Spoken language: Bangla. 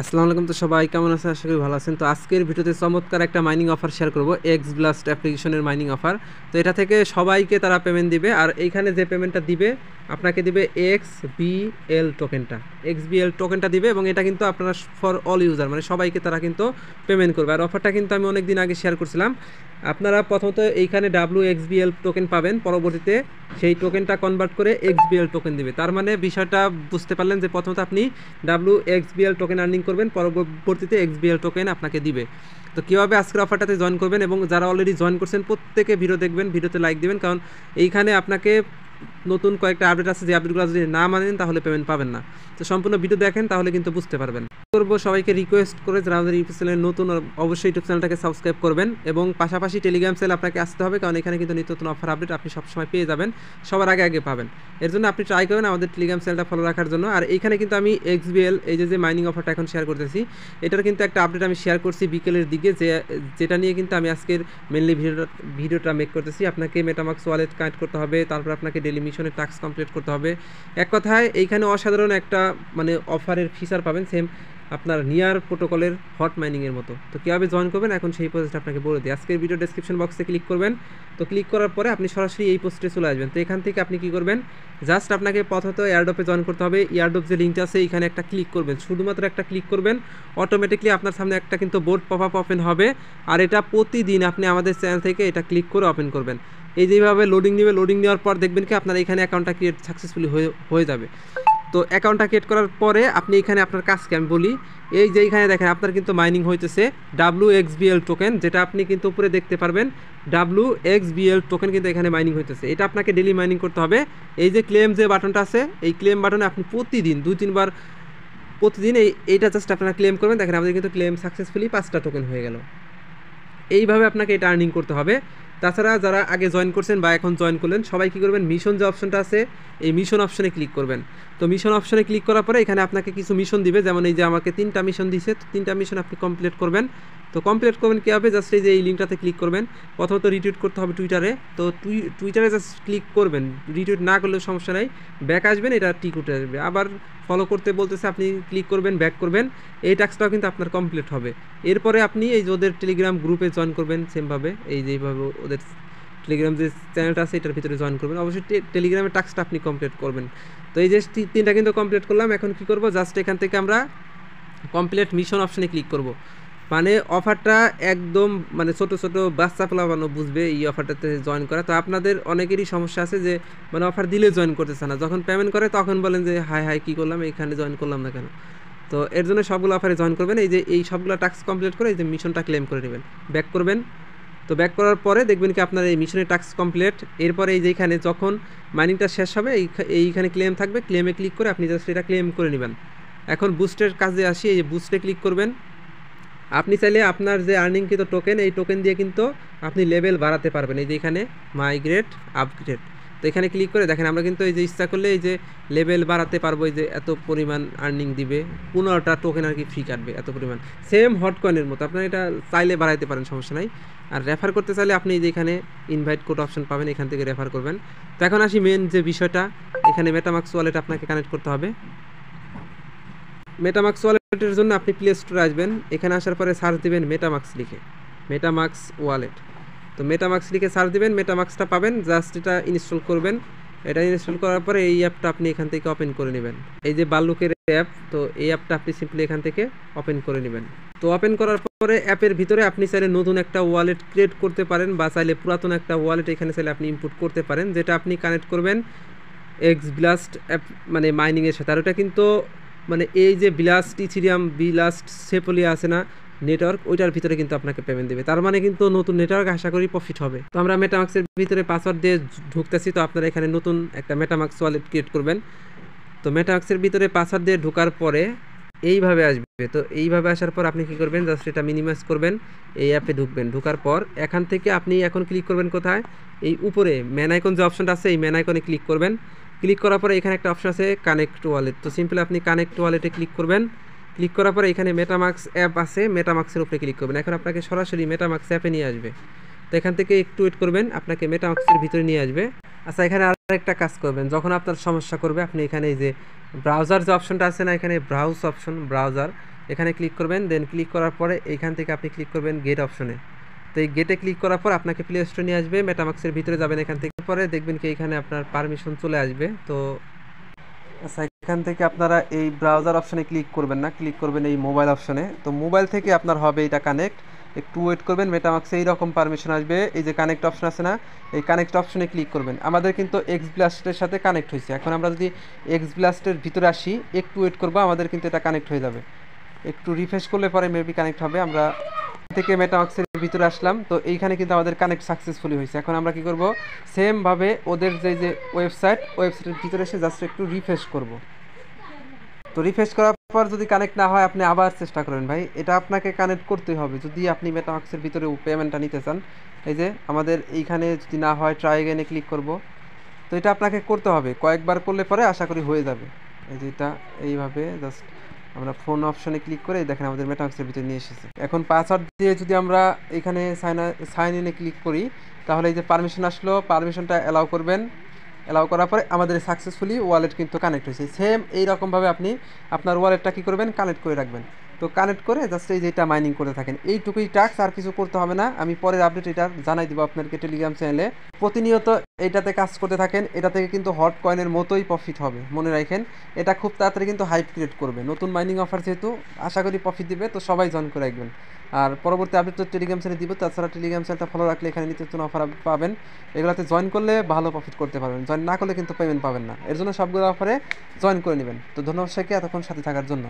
আসসালামু আলাইকুম। তো সবাই কেমন আছে, আশা করি ভালো আছেন। তো আজকের ভিডিওতে চমৎকার একটা মাইনিং অফার শেয়ার করবো, XBlast অ্যাপ্লিকেশনের মাইনিং অফার। তো এটা থেকে সবাইকে তারা পেমেন্ট দিবে, আর এইখানে যে পেমেন্টটা দিবে আপনাকে দিবে XBL টোকেনটা, XBL টোকেনটা দিবে, এবং এটা কিন্তু আপনারা ফর অল ইউজার, মানে সবাইকে তারা কিন্তু পেমেন্ট করবে। আর অফারটা কিন্তু আমি অনেক দিন আগে শেয়ার করছিলাম। আপনারা প্রথমত এইখানে WXBL টোকেন পাবেন, পরবর্তীতে সেই টোকেনটা কনভার্ট করে XBL টোকেন দিবে। তার মানে বিষয়টা বুঝতে পারলেন যে প্রথমত আপনি WXBL টোকেন আর্নিং করবেন, পরবর্তীতে XBL টোকেন আপনাকে দিবে। তো কীভাবে আজকের অফারটাতে জয়েন করবেন, এবং যারা অলরেডি জয়েন করছেন প্রত্যেকে ভিডিও দেখবেন, ভিডিওতে লাইক দেবেন, কারণ এইখানে আপনাকে নতুন কয়েকটা আপডেট আছে, যে আপডেটগুলো যদি না মানেন তাহলে পেমেন্ট পাবেন না। তো সম্পূর্ণ ভিডিও দেখেন, তাহলে কিন্তু বুঝতে পারবেন। করবো সবাইকে রিকোয়েস্ট করে, যারা আমাদের ইউটিউব চ্যানেল নতুন অবশ্যই ইউটিউব চ্যানেলটাকে সাবস্ক্রাইব করবেন, এবং পাশাপাশি টেলিগ্রাম চ্যানেল আপনাকে আসতে হবে, কারণ এখানে কিন্তু নিত্য নতুন অফার আপডেট আপনি সবসময় পেয়ে যাবেন, সবার আগে পাবেন। এর জন্য আপনি ট্রাই করবেন আমাদের টেলিগ্রাম চ্যানেলটা ফলো রাখার জন্য। আর এইখানে কিন্তু আমি XBL এই যে মাইনিং অফারটা এখন শেয়ার করতেছি, এটার কিন্তু একটা আপডেট আমি শেয়ার করছি বিকেলের দিকে, যেটা নিয়ে কিন্তু আমি আজকের মেনলি ভিডিওটা মেক করতেছি। আপনাকে MetaMask ওয়ালেট কানেক্ট করতে হবে, তারপর আপনাকে ডেলি মিশনের টাস্ক কমপ্লিট করতে হবে। এক কথায় এইখানে অসাধারণ একটা মানে অফারের ফিচার পাবেন, সেম আপনার নিয়ার প্রোটোকলের হট মাইনিংয়ের মতো। তো কীভাবে জয়েন করবেন এখন সেই পোস্টটা আপনাকে বলে দিই। আজকের ভিডিও ডেসক্রিপশন বক্সে ক্লিক করবেন, তো ক্লিক করার পরে আপনি সরাসরি এই পোস্টে চলে আসবেন। তো এখান থেকে আপনি কী করবেন, জাস্ট আপনাকে প্রথমত এয়ারড্রপে জয়েন করতে হবে। এয়ারড্রপ যে লিঙ্কটা আছে এইখানে একটা ক্লিক করবেন, শুধুমাত্র একটা ক্লিক করবেন, অটোমেটিকলি আপনার সামনে একটা কিন্তু বোর্ড পপ আপ ওপেন হবে। আর এটা প্রতিদিন আপনি আমাদের চ্যানেল থেকে এটা ক্লিক করে ওপেন করবেন। এই যেভাবে লোডিং নেবে, লোডিং নেওয়ার পর দেখবেন কি আপনার এখানে অ্যাকাউন্টটা ক্রিয়েট সাকসেসফুলি হয়ে যাবে। তো অ্যাকাউন্টটা ক্রিয়েট করার পরে আপনি এখানে আপনার কাজকে আমি বলি, এই যে এইখানে দেখেন আপনার কিন্তু মাইনিং হইতেছে WXBL টোকেন, যেটা আপনি কিন্তু উপরে দেখতে পারবেন WXBL টোকেন কিন্তু এখানে মাইনিং হইতেছে। এটা আপনাকে ডেলি মাইনিং করতে হবে। এই যে ক্লেম যে বাটনটা আছে, এই ক্লেম বাটনে আপনি প্রতিদিন 2-3 বার প্রতিদিন এইটা জাস্ট আপনারা ক্লেম করবেন। দেখেন আমাদের কিন্তু ক্লেম সাকসেসফুলি 5টা টোকেন হয়ে গেল। এইভাবে আপনাকে এটা আর্নিং করতে হবে। তাছাড়া যারা আগে জয়েন করছেন বা এখন জয়েন করলেন, সবাই কী করবেন, মিশন যে অপশনটা আছে এই মিশন অপশনে ক্লিক করবেন। তো মিশন অপশনে ক্লিক করার পরে এখানে আপনাকে কিছু মিশন দিবে, যেমন এই যে আমাকে 3টা মিশন দিছে, 3টা মিশন আপনি কমপ্লিট করবেন। তো কমপ্লিট করবেন কীভাবে, জাস্ট এই যে এই লিঙ্কটাতে ক্লিক করবেন। প্রথমত রিটুইট করতে হবে টুইটারে, তো টুইটারে জাস্ট ক্লিক করবেন, রিটুইট না করলেও সমস্যা নাই, ব্যাক আসবেন, এটা টিক উঠে আসবে। আবার ফলো করতে বলতেছে, আপনি ক্লিক করবেন, ব্যাক করবেন, এই টাস্কটাও কিন্তু আপনার কমপ্লিট হবে। এরপরে আপনি এই যে ওদের টেলিগ্রাম গ্রুপে জয়েন করবেন, সেমভাবে এই যেভাবে ওদের টেলিগ্রাম যে চ্যানেলটা আছে এটার ভিতরে জয়েন করবেন, অবশ্যই টেলিগ্রামের টাস্কটা আপনি কমপ্লিট করবেন। তো এই যে 3টা কিন্তু কমপ্লিট করলাম, এখন কী করবো, জাস্ট এখান থেকে আমরা কমপ্লিট মিশন অপশানে ক্লিক করবো। মানে অফারটা একদম মানে ছোট বাচ্চা পোলাপানো বুঝবে এই অফারটাতে জয়েন করা। তো আপনাদের অনেকেরই সমস্যা আছে যে মানে অফার দিলে জয়েন করতে চায় না, যখন পেমেন্ট করে তখন বলেন যে হাই কী করলাম, এইখানে জয়েন করলাম না কেন। তো এর জন্য সবগুলো অফারে জয়েন করবেন, এই যে এই সবগুলো টাস্ক কমপ্লিট করে এই যে মিশনটা ক্লেম করে নেবেন, ব্যাক করবেন। তো ব্যাক করার পরে দেখবেন কি আপনার এই মিশনের টাস্ক কমপ্লিট। এরপরে এই যেখানে যখন মাইনিংটা শেষ হবে এইখানে ক্লেম থাকবে, ক্লেমে ক্লিক করে আপনি জাস্ট এটা ক্লেম করে নেবেন। এখন বুস্টের কাজে আসি, এই যে বুস্টে ক্লিক করবেন। আপনি চাইলে আপনার যে আর্নিংকৃত টোকেন, এই টোকেন দিয়ে কিন্তু আপনি লেভেল বাড়াতে পারবেন। এই যে এখানে মাইগ্রেট আপগ্রেড, তো এখানে ক্লিক করে দেখেন আমরা কিন্তু এই যে ইচ্ছা করলে এই যে লেভেল বাড়াতে পারবো। এই যে এত পরিমাণ আর্নিং দিবে, 15টা টোকেন আর কি ফ্রি কাটবে, এত পরিমাণ, সেম হটকয়েনের মতো। আপনারা এটা চাইলে বাড়াইতে পারেন, সমস্যা নাই। আর রেফার করতে চাইলে আপনি এই যে এখানে ইনভাইট কোড অপশন পাবেন, এখান থেকে রেফার করবেন। তো এখন আসি মেন যে বিষয়টা, এখানে MetaMask ওয়ালেট আপনাকে কানেক্ট করতে হবে। MetaMask ওয়ালেটের জন্য আপনি প্লে স্টোরে আসবেন, এখানে আসার পরে সার্চ দেবেন MetaMask লিখে, MetaMask ওয়ালেট। তো MetaMask লিখে সার্চ দেবেন, MetaMaskটা পাবেন, জাস্ট এটা ইনস্টল করবেন। এটা ইনস্টল করার পরে এই অ্যাপটা আপনি এখান থেকে ওপেন করে নেবেন, এই যে বাল্লুকের অ্যাপ। তো এই অ্যাপটা আপনি সিম্পলি এখান থেকে ওপেন করে নেবেন। তো ওপেন করার পরে অ্যাপের ভিতরে আপনি চাইলে নতুন একটা ওয়ালেট ক্রিয়েট করতে পারেন, বা চাইলে পুরাতন একটা ওয়ালেট এখানে চাইলে আপনি ইনপুট করতে পারেন, যেটা আপনি কানেক্ট করবেন XBlast অ্যাপ মানে মাইনিংয়ের সাথে। আর ওটা কিন্তু মানে এই যে ব্লাস্ট ইথিরিয়াম ব্লাস্ট সেপলিয়া আছে না নেটওয়ার্ক, ওইটার ভিতরে কিন্তু আপনাকে পেমেন্ট দেবে। তার মানে কিন্তু নতুন নেটওয়ার্ক আশা করি প্রফিট হবে। তো আমরা MetaMask এর ভিতরে পাসওয়ার্ড দিয়ে ঢুকতেছি। তো আপনারা এখানে নতুন একটা MetaMask ওয়ালেট ক্রিয়েট করবেন। তো MetaMask এর ভিতরে পাসওয়ার্ড দিয়ে ঢোকার পরে এইভাবে আসবে। তো এইভাবে আসার পর আপনি কী করবেন, জাস্ট এটা মিনিমাইজ করবেন, এই অ্যাপে ঢুকবেন। ঢোকার পর এখান থেকে আপনি এখন ক্লিক করবেন কোথায়, এই উপরে ম্যানাইকন যে অপশনটা আছে এই ম্যানাইকনে ক্লিক করবেন। ক্লিক করার পরে এখানে একটা অপশন আছে কানেক্ট ওয়ালেট। তো সিম্পলি আপনি কানেক্ট ওয়ালেটে ক্লিক করবেন। ক্লিক করার পরে এখানে MetaMask অ্যাপ আছে, MetaMask এর উপরে ক্লিক করবেন। এখন আপনাকে সরাসরি MetaMask অ্যাপে নিয়ে আসবে। তো এখান থেকে একটু ওয়েট করবেন, আপনাকে MetaMask এর ভিতরে নিয়ে আসবে। আচ্ছা, এখানে আরেকটা কাজ করবেন, যখন আপনার সমস্যা করবে আপনি এখানে এই যে ব্রাউজার যে অপশনটা আছে না, এখানে ব্রাউজ অপশন ব্রাউজার, এখানে ক্লিক করবেন। দেন ক্লিক করার পরে এইখান থেকে আপনি ক্লিক করবেন গেট অপশনে। তো এই গেটে ক্লিক করার পর আপনাকে প্লে স্টোর নিয়ে আসবে, মেটামাস্কের ভিতরে যাবেন। এখান থেকে পরে দেখবেন কি এখানে আপনার পারমিশন চলে আসবে। তো এখান থেকে আপনারা এই ব্রাউজার অপশনে ক্লিক করবেন না, ক্লিক করবেন এই মোবাইল অপশনে। তো মোবাইল থেকে আপনার হবে এটা কানেক্ট, একটু ওয়েট করবেন। মেটামাস্কে এইরকম পারমিশন আসবে, এই যে কানেক্ট অপশন আছে না, এই কানেক্ট অপশনে ক্লিক করবেন। আমাদের কিন্তু XBlastএর সাথে কানেক্ট হয়েছে। এখন আমরা যদি XBlastএর ভিতরে আসি, একটু ওয়েট করবো, আমাদের কিন্তু এটা কানেক্ট হয়ে যাবে। একটু রিফ্রেশ করলে পরে মেবি কানেক্ট হবে। আমরা থেকে মেটামাস্কের ভিতরে আসলাম। তো এইখানে কিন্তু আমাদের কানেক্ট সাকসেসফুলি হয়েছে। এখন আমরা কি করব, সেমভাবে ওদের যে ওয়েবসাইটের ভিতরে এসে জাস্ট একটু রিফ্রেশ করব। তো রিফ্রেশ করার পর যদি কানেক্ট না হয় আপনি আবার চেষ্টা করবেন ভাই, এটা আপনাকে কানেক্ট করতে হবে যদি আপনি মেটামাস্কের ভিতরে পেমেন্টটা নিতে চান। এই যে আমাদের এইখানে যদি না হয় ট্রাই এগেনে ক্লিক করব। তো এটা আপনাকে করতে হবে, কয়েকবার করলে পরে আশা করি হয়ে যাবে। এই যে এটা এইভাবে জাস্ট আমরা ফোন অপশনে ক্লিক করে দেখেন আমাদের মেটামাস্কের ভিতরে নিয়ে এসেছে। এখন পাসওয়ার্ড দিয়ে যদি আমরা এখানে সাইন ইনে ক্লিক করি, তাহলে এই যে পারমিশন আসলো, পারমিশনটা অ্যালাউ করবেন। অ্যালাউ করার পরে আমাদের সাকসেসফুলি ওয়ালেট কিন্তু কানেক্ট হয়েছে। সেম এইরকমভাবে আপনি আপনার ওয়ালেটটা কী করবেন, কানেক্ট করে রাখবেন। তো কানেক্ট করে জাস্ট এই যেটা মাইনিং করে থাকেন, এইটুকুই টাস্ক, আর কিছু করতে হবে না। আমি পরের আপডেট এটা জানাই দেবো আপনাকে টেলিগ্রাম চ্যানেলে। প্রতিনিয়ত এটাতে কাজ করতে থাকেন, এটা থেকে কিন্তু হট কয়েনের মতোই প্রফিট হবে, মনে রাখেন। এটা খুব তাড়াতাড়ি কিন্তু হাইপ ক্রিয়েট করবে, নতুন মাইনিং অফার যেহেতু আশা করি প্রফিট দিবে। তো সবাই জয়েন করে রাখবেন, আর পরবর্তী আপডেট তো টেলিগ্রাম চ্যানেলে দিব। তাছাড়া টেলিগ্রাম চ্যানেলটা ফলো রাখলে এখানে নিত্যতন অফার পাবেন, এগুলোতে জয়েন করলে ভালো প্রফিট করতে পারবেন, জয়েন না করলে কিন্তু পেমেন্ট পাবেন না। এর জন্য সবগুলো অফারে জয়েন করে নেবেন। তো ধন্যবাদ সবাইকে এতক্ষণ সাথে থাকার জন্য।